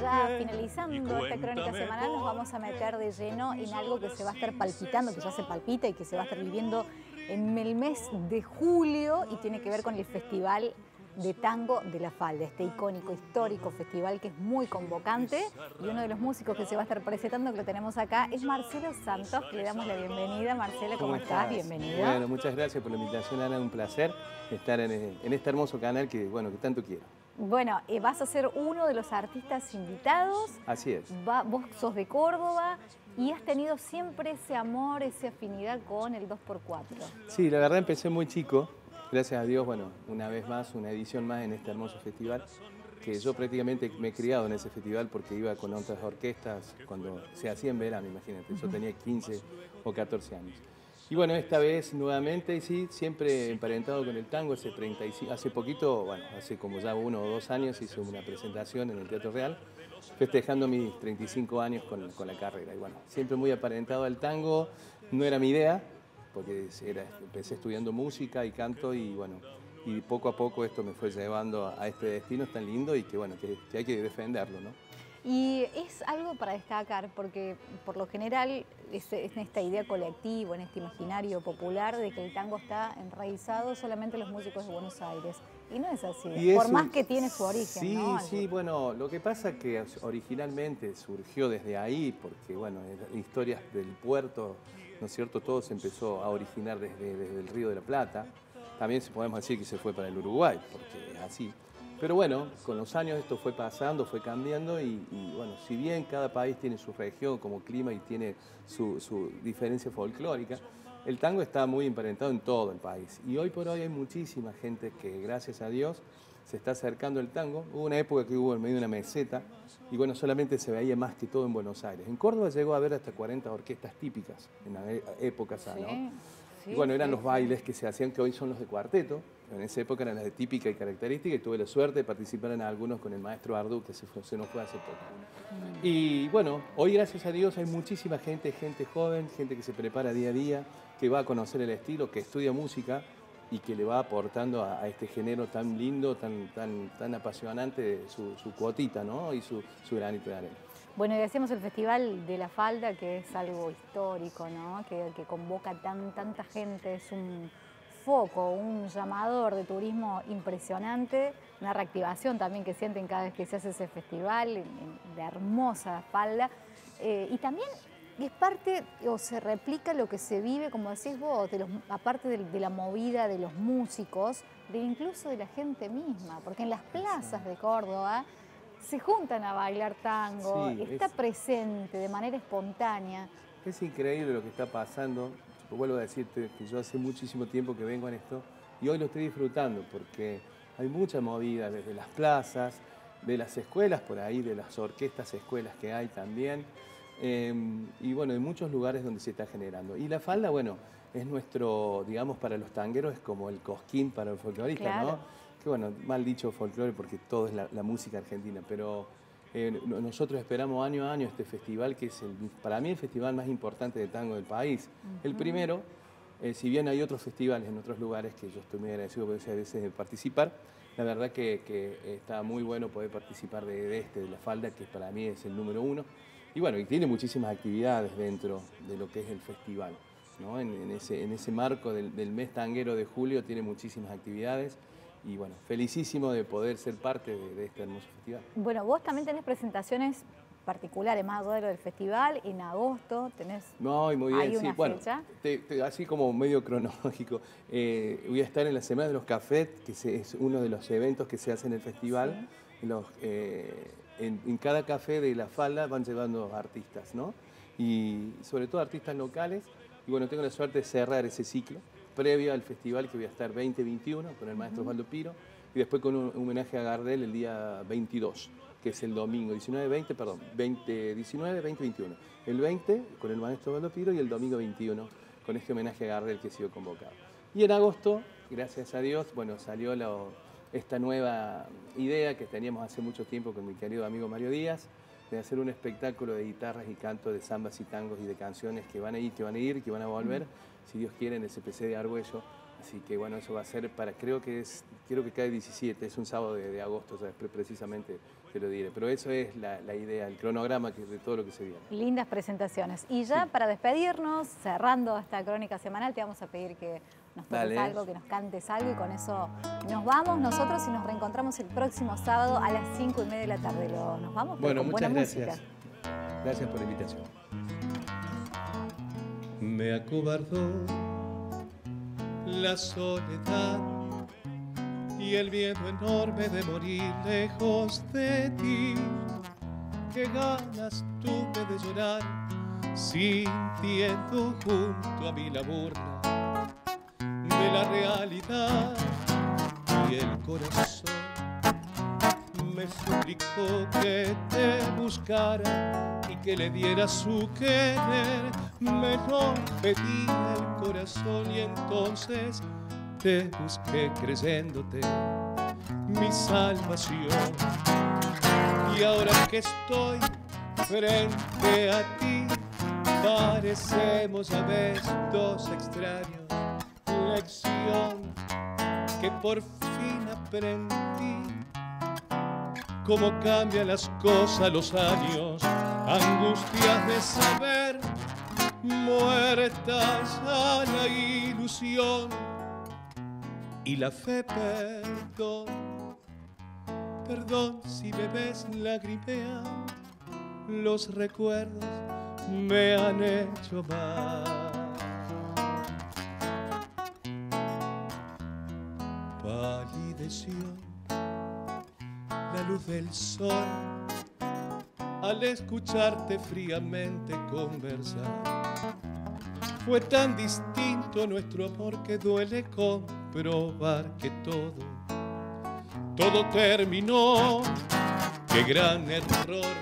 ya finalizando esta crónica semanal nos vamos a meter de lleno en algo que se va a estar palpitando, que ya se palpita y que se va a estar viviendo en el mes de julio y tiene que ver con el Festival de Tango de la Falda, este icónico, histórico festival que es muy convocante, y uno de los músicos que se va a estar presentando, que lo tenemos acá, es Marcelo Santos, que le damos la bienvenida. Marcelo, ¿cómo estás? Bienvenido. Bueno, muchas gracias por la invitación, Ana, un placer estar en este hermoso canal que, bueno, que tanto quiero. Bueno, vas a ser uno de los artistas invitados. Así es. Vos sos de Córdoba y has tenido siempre ese amor, esa afinidad con el 2×4. Sí, la verdad empecé muy chico. Gracias a Dios, bueno, una vez más, una edición más en este hermoso festival, que yo prácticamente me he criado en ese festival porque iba con otras orquestas cuando se hacía en verano, imagínate. Yo tenía 15 o 14 años. Y bueno, esta vez nuevamente, sí, siempre emparentado con el tango, hace poquito, bueno, hace como ya 1 o 2 años hice una presentación en el Teatro Real, festejando mis 35 años con la carrera. Y bueno, siempre muy aparentado al tango, no era mi idea, porque empecé estudiando música y canto y bueno, y poco a poco esto me fue llevando a este destino tan lindo y que bueno, que hay que defenderlo, ¿no? Y es algo para destacar porque por lo general es esta idea colectiva, en este imaginario popular de que el tango está enraizado solamente en los músicos de Buenos Aires. Y no es así, por más que tiene su origen. Sí, ¿no? Sí, bueno, lo que pasa es que originalmente surgió desde ahí, porque bueno, historias del puerto, ¿no es cierto? Todo se empezó a originar desde el Río de la Plata. También podemos decir que se fue para el Uruguay, porque es así. Pero bueno, con los años esto fue pasando, fue cambiando y bueno, si bien cada país tiene su región como clima y tiene su diferencia folclórica, el tango está muy emparentado en todo el país y hoy por hoy hay muchísima gente que, gracias a Dios, se está acercando al tango. Hubo una época que hubo en medio de una meseta y bueno, solamente se veía más que todo en Buenos Aires. En Córdoba llegó a haber hasta 40 orquestas típicas en la época, ¿no? Sí, y bueno, eran los bailes que se hacían, que hoy son los de cuarteto. En esa época eran las de típica y característica y tuve la suerte de participar en algunos con el maestro Ardu, que se nos fue hace poco. Y bueno, hoy gracias a Dios hay muchísima gente, gente joven, gente que se prepara día a día, que va a conocer el estilo, que estudia música y que le va aportando a este género tan lindo, tan apasionante su cuotita, ¿no? Y su granito de arena. Bueno, y decíamos el Festival de la Falda, que es algo histórico, ¿no? Que convoca tanta gente, es un foco, un llamador de turismo impresionante, una reactivación también que sienten cada vez que se hace ese festival, en la hermosa Falda, y también es parte o se replica lo que se vive, como decís vos, aparte de la movida de los músicos, incluso de la gente misma, porque en las plazas de Córdoba se juntan a bailar tango, sí, está presente de manera espontánea. Es increíble lo que está pasando. Vuelvo a decirte que yo hace muchísimo tiempo que vengo en esto y hoy lo estoy disfrutando porque hay mucha movida desde las plazas, de las escuelas por ahí, de las orquestas, escuelas que hay también. Y bueno, en muchos lugares donde se está generando. Y la falda, bueno, es nuestro, digamos, para los tangueros es como el cosquín para el folclorista, claro, ¿no? Que bueno, mal dicho folclore porque todo es la música argentina, pero nosotros esperamos año a año este festival que es, para mí, el festival más importante de tango del país. El primero, si bien hay otros festivales en otros lugares que yo estoy muy agradecido por a veces de participar, la verdad que está muy bueno poder participar de la falda, que para mí es el número 1. Y bueno, y tiene muchísimas actividades dentro de lo que es el festival, ¿no? En ese marco del mes tanguero de julio tiene muchísimas actividades y bueno, felicísimo de poder ser parte de este hermoso festival. Bueno, vos también tenés presentaciones particulares, más allá de lo del festival, en agosto tenés... No, muy bien, sí, bueno, así como medio cronológico, voy a estar en la Semana de los Cafés, que es uno de los eventos que se hace en el festival, sí. En cada café de la falda van llevando artistas, ¿no? Y sobre todo artistas locales. Y bueno, tengo la suerte de cerrar ese ciclo previo al festival, que voy a estar 20-21 con el maestro Osvaldo Piro y después con un homenaje a Gardel el día 22, que es el domingo 19-20, perdón, 20-19, 20-21. El 20 con el maestro Osvaldo Piro y el domingo 21 con este homenaje a Gardel que ha sido convocado. Y en agosto, gracias a Dios, bueno, salió esta nueva idea que teníamos hace mucho tiempo con mi querido amigo Mario Díaz, de hacer un espectáculo de guitarras y canto de zambas y tangos y de canciones que van a ir, que van a volver, si Dios quiere, en el CPC de Arguello, Así que bueno, eso va a ser para, creo que cae 17, es un sábado de agosto, o sea, precisamente te lo diré. Pero eso es la idea, el cronograma de todo lo que se viene. Lindas presentaciones. Y ya para despedirnos, cerrando esta crónica semanal, te vamos a pedir que nos toques algo, que nos cantes algo, y con eso nos vamos nosotros y nos reencontramos el próximo sábado a las 5:30 de la tarde. Nos vamos bueno, con buena música. Muchas gracias. Gracias por la invitación. Me acobardó la soledad y el miedo enorme de morir lejos de ti. Qué ganas tuve de llorar sintiendo junto a mí la burla de la realidad. Y el corazón me suplicó que te buscara y que le diera su querer. Me lo pedía el corazón y entonces te busqué creyéndote mi salvación. Y ahora que estoy frente a ti, parecemos a veces dos extraños. Lección que por fin aprendí, cómo cambian las cosas, los años, angustias de saber. Muerta ya la ilusión y la fe, perdón, perdón si me ves lagrimear, los recuerdos me han hecho mal. Palideció la luz del sol al escucharte fríamente conversar. Fue tan distinto nuestro amor que duele comprobar que todo terminó. Qué gran error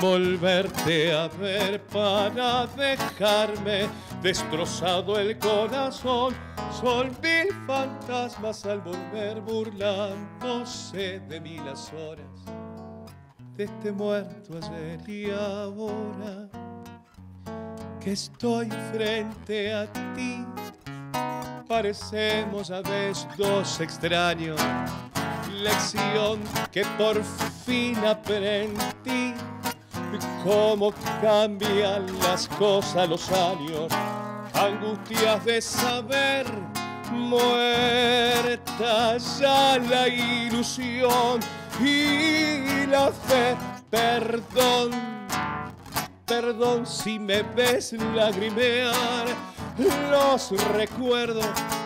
volverte a ver para dejarme destrozado el corazón. Son mil fantasmas al volver, burlándose de mí las horas de este muerto ayer y ahora que estoy frente a ti. Parecemos a veces dos extraños. Lección que por fin aprendí, cómo cambian las cosas, los años, angustias de saber. Muerta ya la ilusión y la fe, perdón, perdón si me ves lagrimear, los recuerdos